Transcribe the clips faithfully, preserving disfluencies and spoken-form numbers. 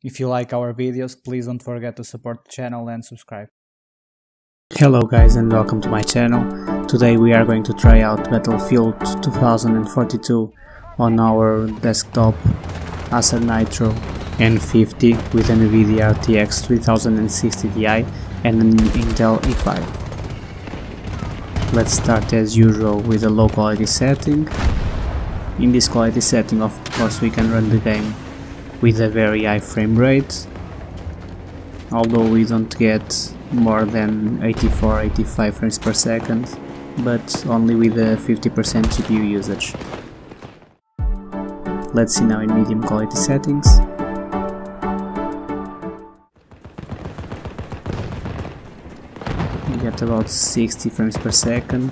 If you like our videos, please don't forget to support the channel and subscribe. Hello guys and welcome to my channel. Today we are going to try out Battlefield twenty forty-two on our desktop Acer Nitro N fifty with an Nvidia R T X thirty sixty T I and an Intel i five. Let's start as usual with a low quality setting. In this quality setting, of course, we can run the game with a very high frame rate, although we don't get more than eighty-four eighty-five frames per second, but only with a fifty percent G P U usage. Let's see now in medium quality settings. We get about sixty frames per second,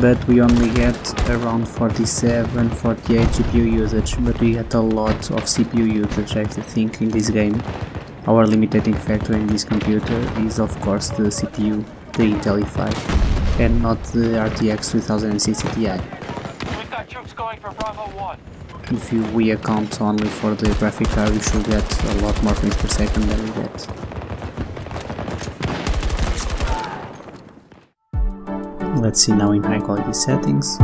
but we only get around forty-seven forty-eight G P U usage, but we get a lot of C P U usage, I think, in this game. Our limiting factor in this computer is of course the C P U, the Intel i five, and not the R T X thirty sixty T I. We've got troops going for Bravo one. If you, we account only for the graphic card, we should get a lot more frames per second than we get. Let's see now in high quality settings.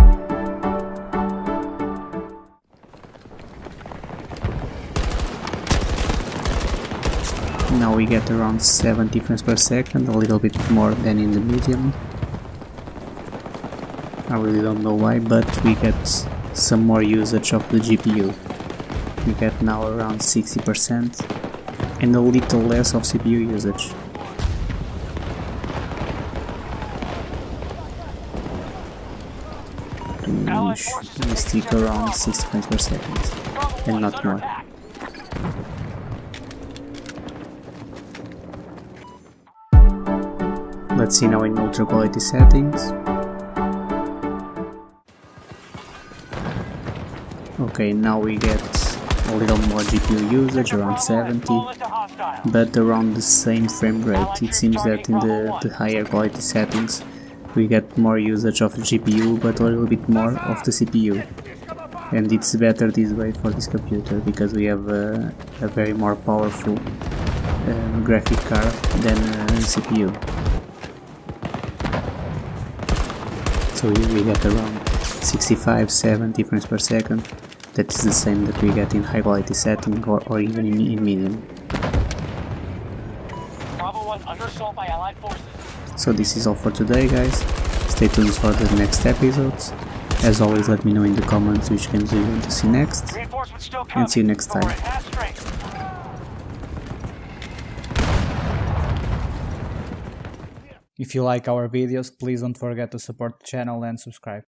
Now we get around seventy frames per second, a little bit more than in the medium. I really don't know why, but we get some more usage of the G P U. We get now around sixty percent and a little less of C P U usage. We stick around sixty frames per second and not more. Let's see now in ultra quality settings. Okay, now we get a little more G P U usage, around seventy, but around the same frame rate. It seems that in the, the higher quality settings we get more usage of G P U, but a little bit more of the C P U. And it's better this way for this computer, because we have a, a very more powerful uh, graphic card than uh, C P U. So here we get around sixty-five seventy frames per second. That is the same that we get in high quality setting, or, or even in, in medium. Bravo one undersold by Allied forces. So this is all for today guys, stay tuned for the next episodes. As always, let me know in the comments which games you want to see next, and see you next time. If you like our videos, please don't forget to support the channel and subscribe.